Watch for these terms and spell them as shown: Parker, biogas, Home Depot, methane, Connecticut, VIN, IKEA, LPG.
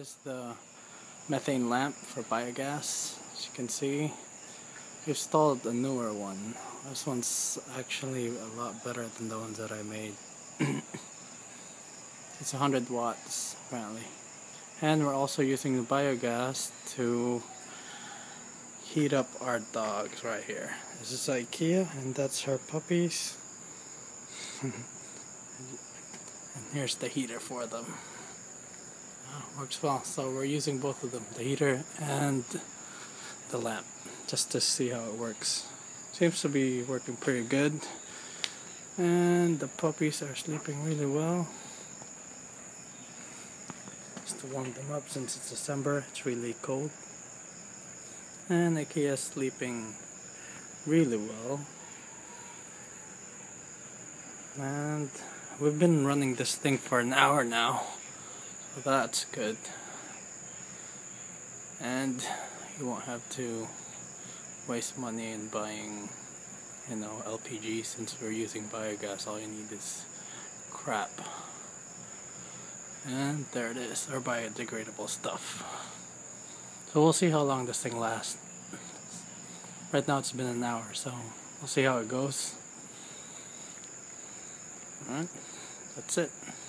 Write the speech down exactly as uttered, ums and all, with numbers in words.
is the methane lamp for biogas. As you can see, we installed a newer one. This one's actually a lot better than the ones that I made. It's one hundred watts apparently. And we're also using the biogas to heat up our dogs right here. This is IKEA, and that's her puppies. And here's the heater for them. Oh, works well. So we're using both of them, the heater and the lamp, just to see how it works. Seems to be working pretty good. And the puppies are sleeping really well. Just to warm them up since it's December, it's really cold. And IKEA's sleeping really well. And we've been running this thing for an hour now, so that's good. And you won't have to waste money in buying, you know, L P G since we're using biogas. All you need is crap. And there it is, our biodegradable stuff. So we'll see how long this thing lasts. Right now it's been an hour, so we'll see how it goes. Alright, that's it.